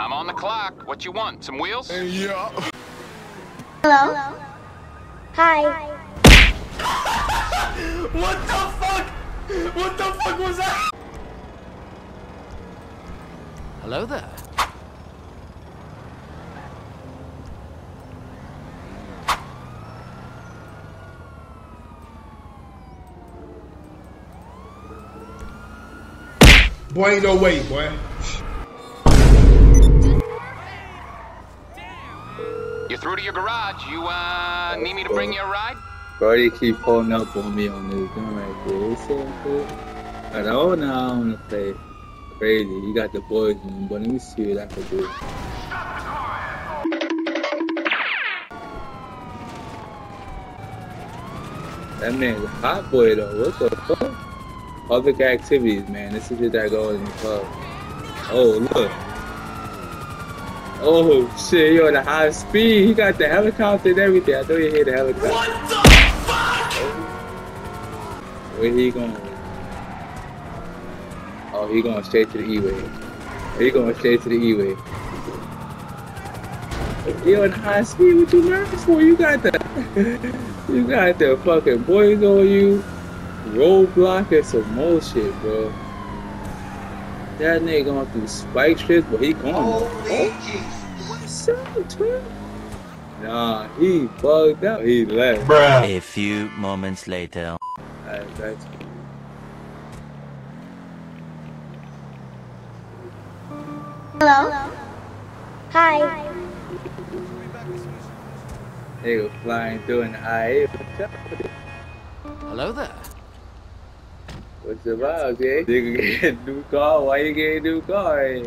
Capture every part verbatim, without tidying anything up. I'm on the clock. What you want? Some wheels? Uh, yeah. Hello. Hello. Hi. Hi. What the fuck? What the fuck was that? Hello there. Boy, ain't no way, boy. You're through to your garage. You, uh, need me to bring you a ride? Bro, they keep pulling up on me on this gun right there. It's so cool. I don't know. I want to play crazy. You got the boys in, but let me see what I can do. That man's a hot boy, though. What the fuck? Public activities, man. This is shit that goes in the club. Oh, look. Oh, shit. You're at a high speed. He got the helicopter and everything. I know you hear the helicopter. What the fuck? Oh. Where he going? Oh, he going straight to the E-way. He going straight to the E-way. You're at high speed. What you nervous for? You got the... you got the fucking boys on you. Roadblock and some more shit, bro. That nigga going through spike strips, but he going. Oh, oh. What's up, twin? Nah, he bugged out. He left. Bruh. A few moments later. Alright, that's cool. Hello. Hello. Hi. Hi. Nigga flying through an eye. Hello there. What's the vibe, eh? Nigga get a new car, why you get a new car, eh?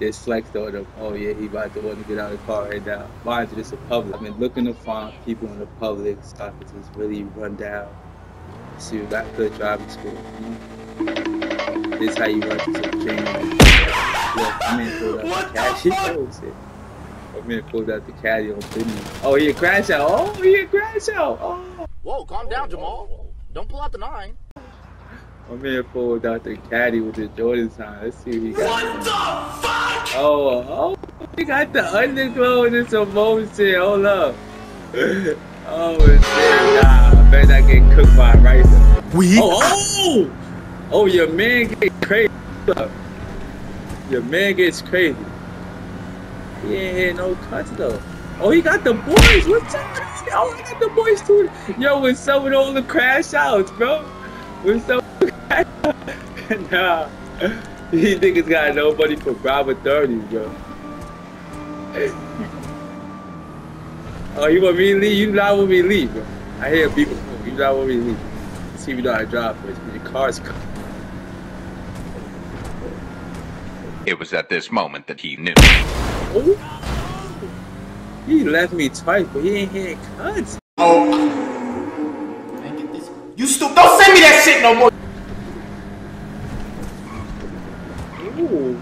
This flex though, the, oh yeah, he about to want to get out of the car right now. Mind you, this is public. I've been looking to find people in the public so I just really run down. So you got good driving school, you know? This how you run to the train. Look, I mean, pulled out the caddy. I mean, pulled out the caddy on video. Oh, he a crash out. Oh, he a crash out. Oh. Whoa, calm down, Jamal. Don't pull out the nine. I mean, pulled out the caddy with the Jordan sign. Let's see what he got. What the fuck? Oh, oh, he got the underglow and it's a bullshit. Hold up. Oh, shit. Nah, I bet I get cooked by a ricer. We? Oh, oh, oh, your man get crazy. Look. Your man gets crazy. He ain't had no cuts though. Oh, he got the boys. What's up? Oh, he got the boys too. Yo, what's up with all the crash outs, bro? What's up with the crash outs? Nah. These niggas got nobody for Robert thirties, bro. Oh, you want me to leave? You not want me to leave, bro. I hear people. You not want me to leave. Let's see if you know how to drive first. Your car's coming. It was at this moment that he knew. Ooh. He left me twice, but he ain't had cuts. Oh. Man, get this. You stupid. Don't send me that shit no more. Ooh.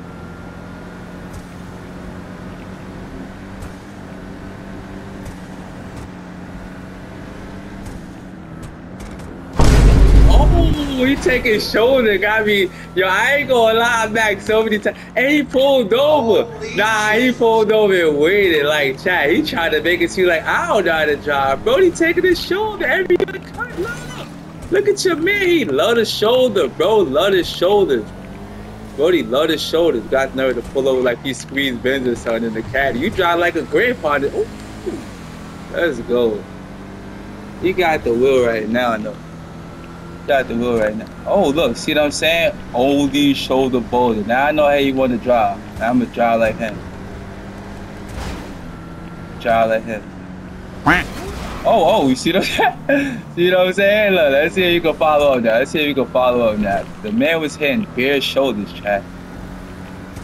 He take his shoulder, got me. Yo, I ain't gonna lie, I'm back so many times. And he pulled over. Holy nah, he pulled over and waited like chat. He tried to make it seem like I don't know how to drive, bro. He taking his shoulder every other cut. Look, look at your man. He love his shoulder, bro. Love his shoulders, bro. He love his shoulders. Got nerve to pull over like he squeezed Benz or something in the caddy. You drive like a grandfather. Ooh, let's go. He got the wheel right now, though. Got the wheel right now. Oh look, see what I'm saying? Oldie shoulder boulder. Now I know how you want to drive. Now I'm gonna drive like him. Drive like him. Oh, oh, you see that? See what I'm saying? Look, let's see if you can follow up now. Let's see if you can follow up now. The man was hitting bare shoulders, chat.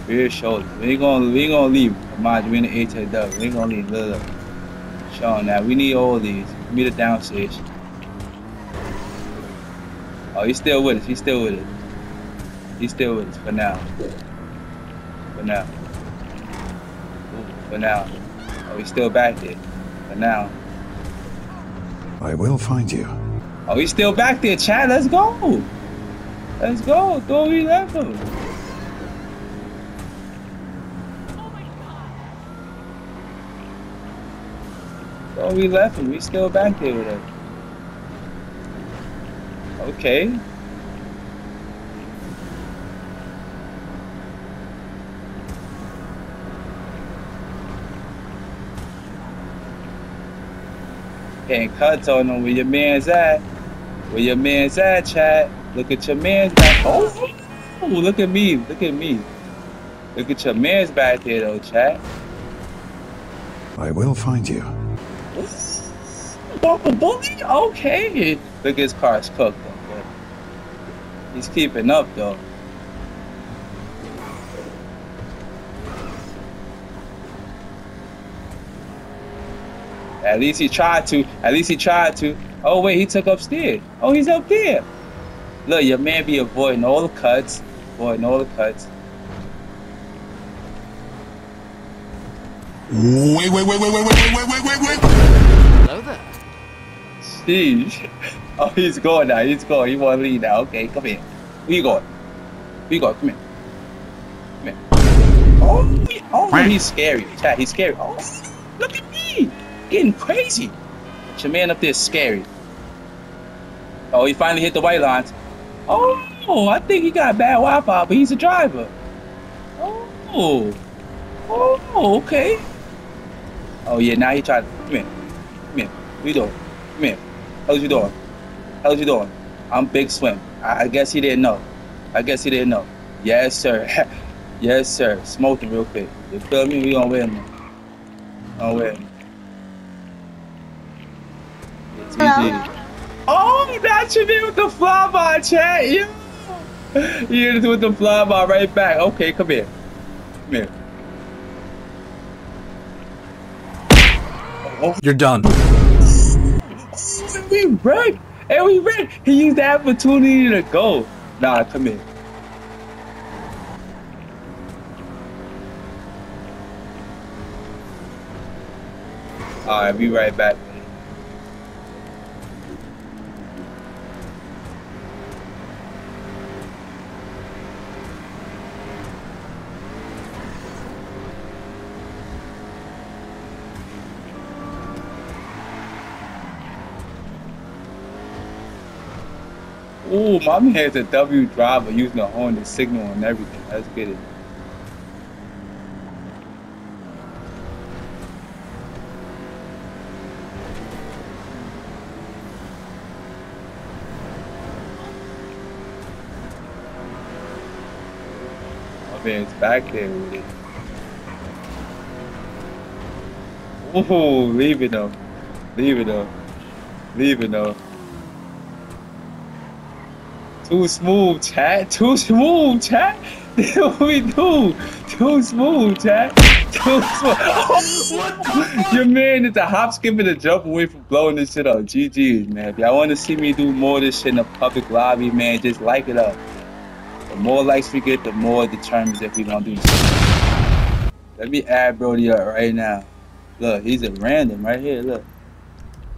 Bare shoulders. We ain't gonna, we ain't gonna leave. Come on, we in the H A W. We ain't gonna leave. Look, look. Show now. We need all these. Meet it downstairs. Oh, he's still with us. He's still with us. He's still with us for now. For now. Ooh, for now. Oh, he's still back there. For now. I will find you. Are we still back there, Chad? Let's go. Let's go. Don't we let them? Oh my God. Don't we left him. We still back there with him. Okay. Can't cut on him. Where your man's at? Where your man's at, Chad? Look at your man's back. Oh, look at me. Look at me. Look at your man's back there, though, Chad. I will find you. Bully? Okay. Look, his car's cooked, though. He's keeping up, though. At least he tried to. At least he tried to. Oh wait, he took upstairs. Oh, he's up there. Look, your man be avoiding all the cuts. Avoiding all the cuts. Wait, wait, wait, wait, wait, wait, wait, wait, wait, wait. Hello there. Sheesh. Oh, he's going now. He's going. He want to leave now. Okay, come here. Where you going? Where you going? Come here. Come here. Oh, oh, he's scary. Chat, he's scary. Oh, look at me. Getting crazy. Your man up there is scary. Oh, he finally hit the white lines. Oh, I think he got bad Wi-Fi, but he's a driver. Oh, oh, okay. Oh yeah, now he tried to come here. Come here. What you doing? Come here. How's you doing? How's you doing? I'm Big Swim. I, I guess he didn't know. I guess he didn't know. Yes, sir. Yes, sir. Smoking real quick. You feel me? We gonna wear him. Gonna wear him. Oh, that should be with the fly bar, Chad. You hit it with the fly bar right back. Okay, come here. Come here. Oh. You're done. We wrecked. And we wrecked. He used the opportunity to go. Nah, come here. Alright, be right back. Ooh, my man's a W driver using a horn to signal and everything. Let's get it. My man's back there with it. Ooh, leave it though. Leave it though. Leave it though. Too smooth, Chad. Too smooth, Chad. That's what we do. Too smooth, Chad. Too smooth. Oh, your man is a hop, skip, and a jump away from blowing this shit up. G G's, man. If y'all want to see me do more of this shit in the public lobby, man, just like it up. The more likes we get, the more it determines if we gonna do this shit. Let me add Brody up right now. Look, he's a random right here. Look.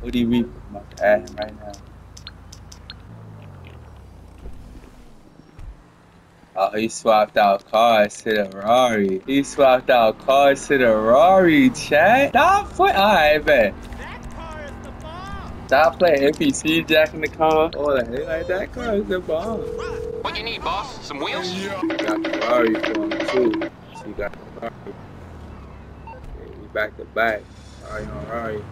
What do you read? I'm about to add him right now. Oh, he swapped out cars to the Ferrari. He swapped out cars to the Ferrari, Chat. Stop playing. Alright, man. That car is the bomb. Stop playing N P C Jack in the car. Oh, like that car is the bomb. What you need, boss? Some wheels? She got the Ferrari for him, too. She got the Ferrari. Okay, we back to back. Alright, alright.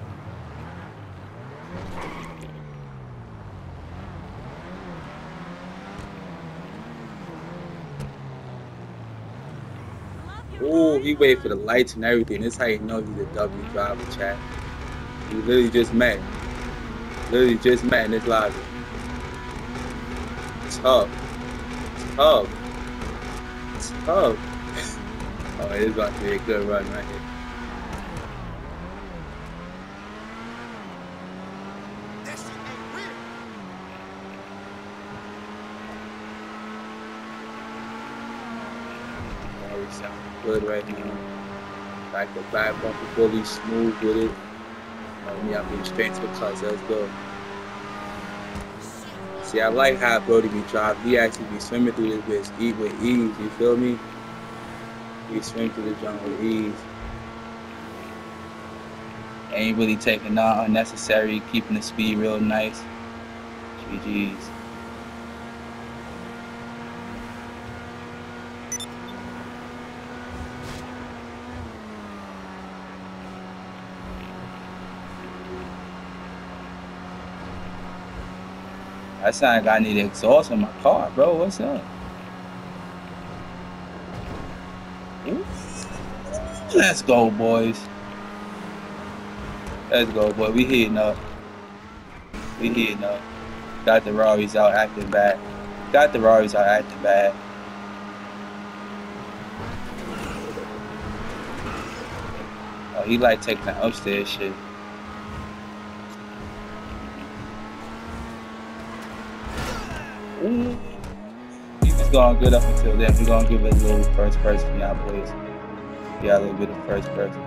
Ooh, he waited for the lights and everything. That's how you know he's a W driver, Chat. He literally just met. Literally just met in this lobby. Tough. Tough. Tough. Oh, it is about to be a good run right here. Good right now. Like the back bumper, fully smooth with it. You know me, I'm being strange because that's good. See, I like how Brody be dropped. He actually be swimming through this bitch eat with ease, you feel me? He swim through the jungle with ease. Ain't really taking none unnecessary, keeping the speed real nice. G Gs. That sound like I need exhaust on my car, bro. What's up? Ooh. Let's go, boys. Let's go, boy. We heating up. We heating up. Got the Ferraris out acting bad. Got the Ferraris out acting bad. Oh, he like taking the upstairs shit. Ooh. He's just going good up until then. We're going to give it a little first person now, boys. Yeah, a little bit of first person.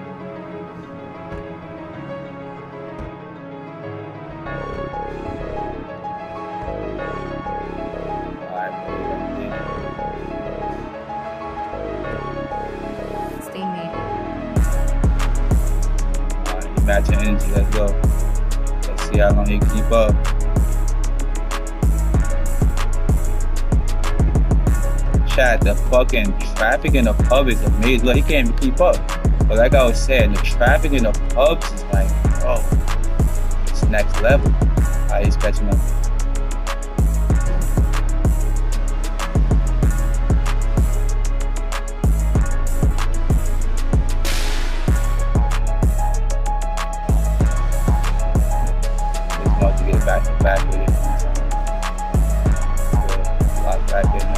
Alright, boys. Stay made. Alright, match your energy. Let's go. Let's see how long he can keep up. Chat, the fucking traffic in the pub is amazing. Look, he can't even keep up. But like I was saying, the traffic in the pubs is like, oh, it's next level. Alright, he's catching up. Just want to get it back to back with it. So, lock back in there.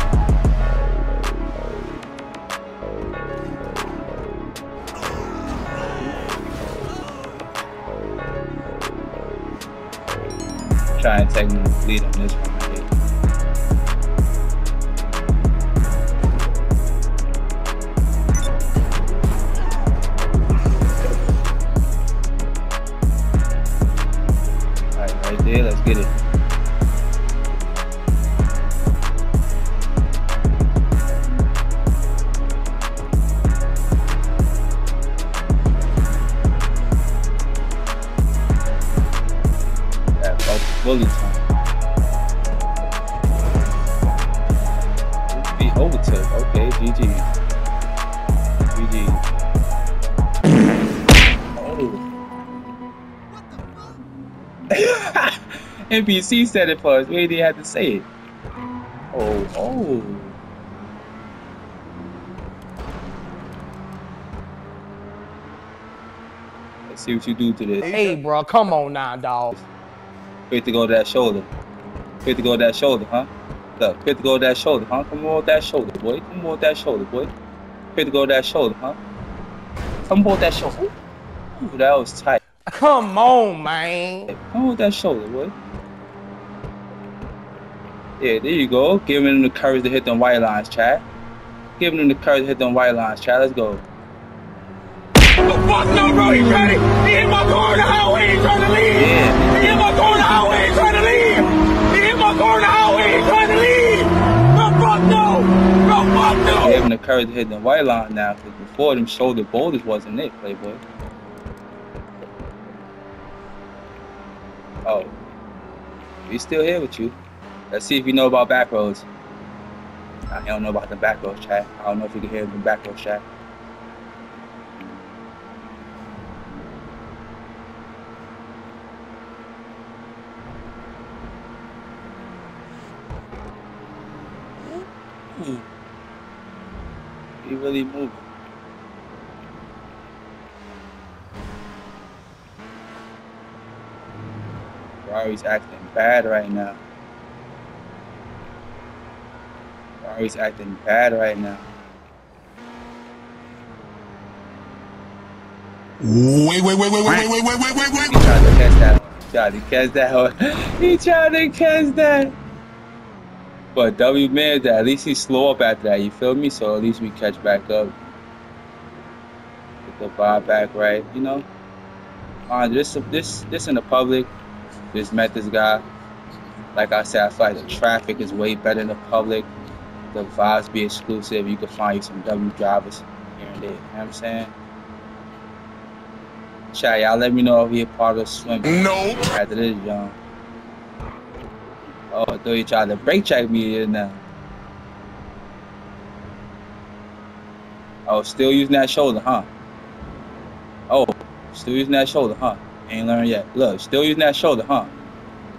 Try and take me to the lead on this one right here. Alright, right there, let's get it. Bully time. This be overtook. Okay, G G. G G. Oh. N P C said it for us. We didn't even have to say it. Oh, oh. Let's see what you do to this. Hey, bro, come on now, dog. Quick to go to that shoulder. Quick to go to that shoulder, huh? Look, quick to go to that shoulder, huh? Come on with that shoulder, boy. Come on with that shoulder, boy. Quick to go to that shoulder, huh? Come on with that shoulder. Ooh, that was tight. Come on, man. Come on with that shoulder, boy. Yeah, there you go. Giving him the courage to hit them white lines, Chad. Giving him the courage to hit them white lines, Chad. Let's go. The fuck no, bro, he's ready. He hit my car in the highway, he's trying to leave. Yeah. He hit my car in the highway, he's trying to leave. He hit my car in the highway, he's trying to leave. No, fuck no. No, fuck no. He's having the courage to hit the white line now, because before them shoulder boulders wasn't it, playboy. Oh. He's still here with you. Let's see if you know about back roads. I don't know about the back roads, chat. I don't know if you can hear the back roads, chat. He really moving. Ferrari's acting bad right now. Ferrari's acting bad right now. Wait, wait, wait, wait, wait, wait, wait, wait, wait, wait, wait. He tried to catch that. He tried to catch that. He tried to catch that. But W man, at least he slow up after that, you feel me? So at least we catch back up. Get the vibe back right, you know? Uh, this, this, this in the public, just met this guy. Like I said, I feel like the traffic is way better in the public. The vibes be exclusive. You can find you some W drivers here and there. You know what I'm saying? Chat, y'all let me know if you're part of the swim. No. After this, John. Oh, I thought you tried to brake check me here now. Oh, still using that shoulder, huh? Oh, still using that shoulder, huh? Ain't learned yet. Look, still using that shoulder, huh?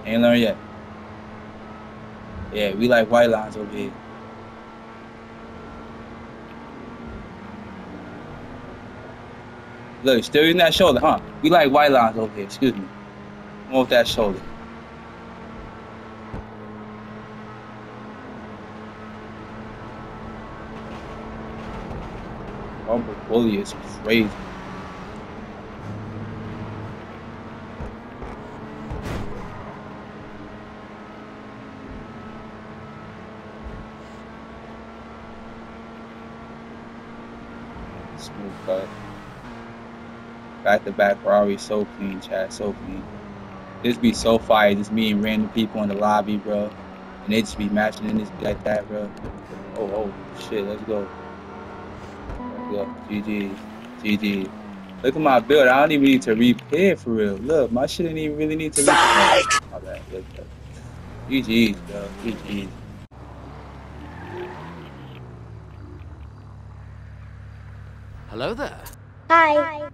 Ain't learned yet. Yeah, we like white lines over here. Look, still using that shoulder, huh? We like white lines over here, excuse me. Come off that shoulder. Bumper bully is crazy. Smooth cut. Back to back Ferrari, so clean, chat, so clean. This be so fire, just meeting random people in the lobby, bro. And they just be matching in this like that, bro. Oh, oh, shit, let's go. Let's go, G G, G G. Look at my build, I don't even need to repair for real. Look, my shit didn't even really need to repair. All right, look, look. G G's, bro, G G's. Hello there. Hi. Hi.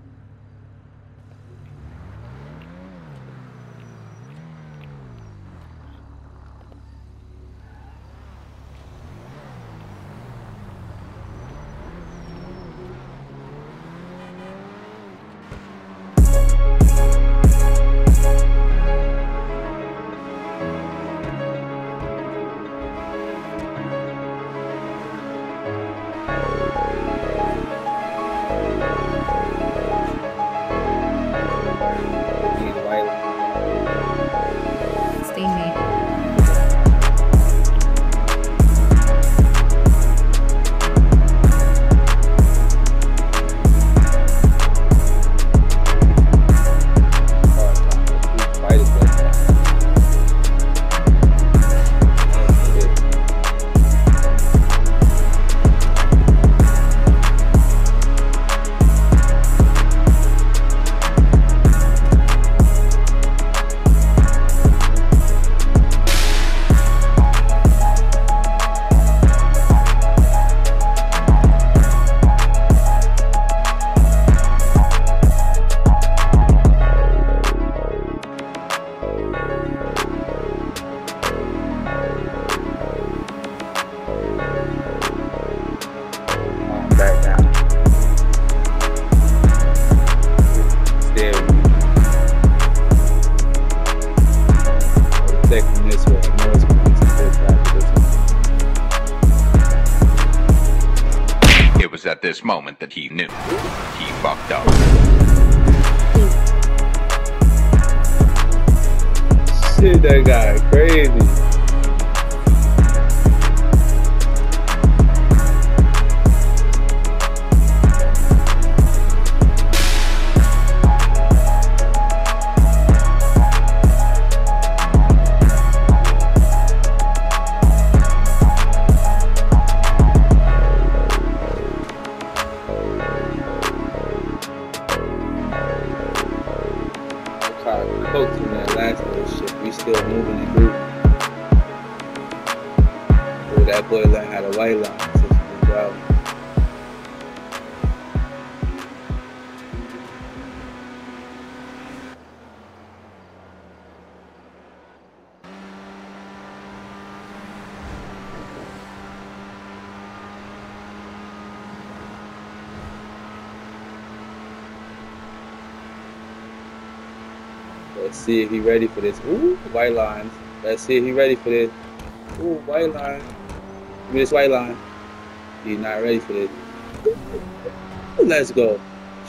It was at this moment that he knew he fucked up. Shit, that guy crazy. That boy learned how to white line since he was out. Let's see if he ready for this. Ooh, white lines. Let's see if he ready for this. Ooh, white lines. Give me this white line. He's not ready for this. Let's go.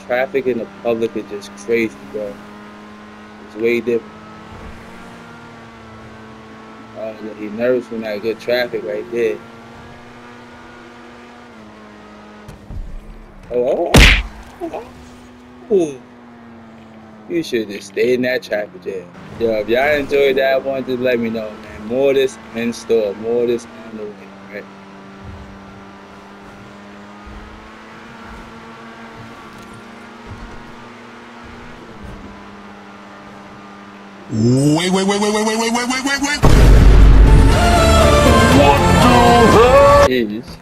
Traffic in the public is just crazy, bro. It's way different. Oh, he's nervous from that good traffic right there. Oh, oh, oh. Ooh. You should just stay in that traffic jam. Yo, if y'all enjoyed that one, just let me know, man. mortise and store, mortise and the ring, right? Wait, wait, wait, wait, wait, wait, wait, wait, wait, wait, wait. What the hell? Jeez.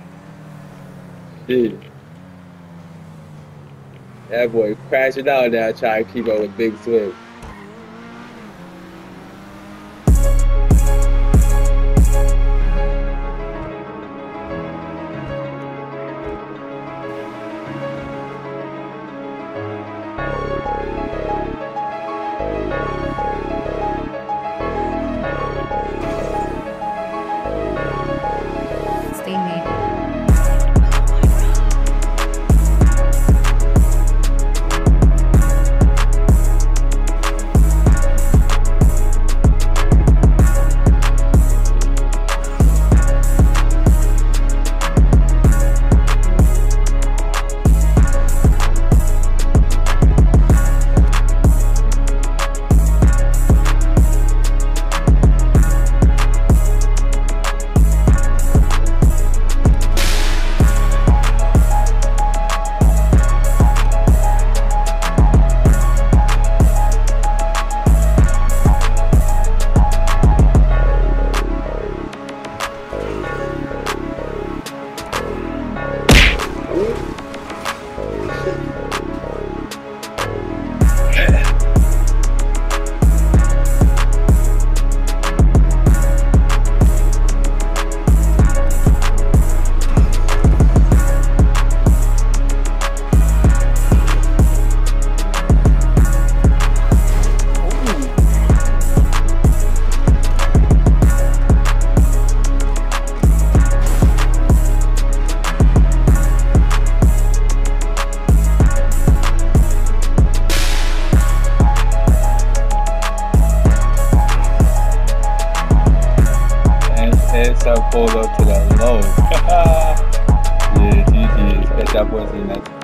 Jeez. That boy crashing out there trying to keep up with Big Swim. Pulled up to the low. Yeah, G G. Catch that boy in that.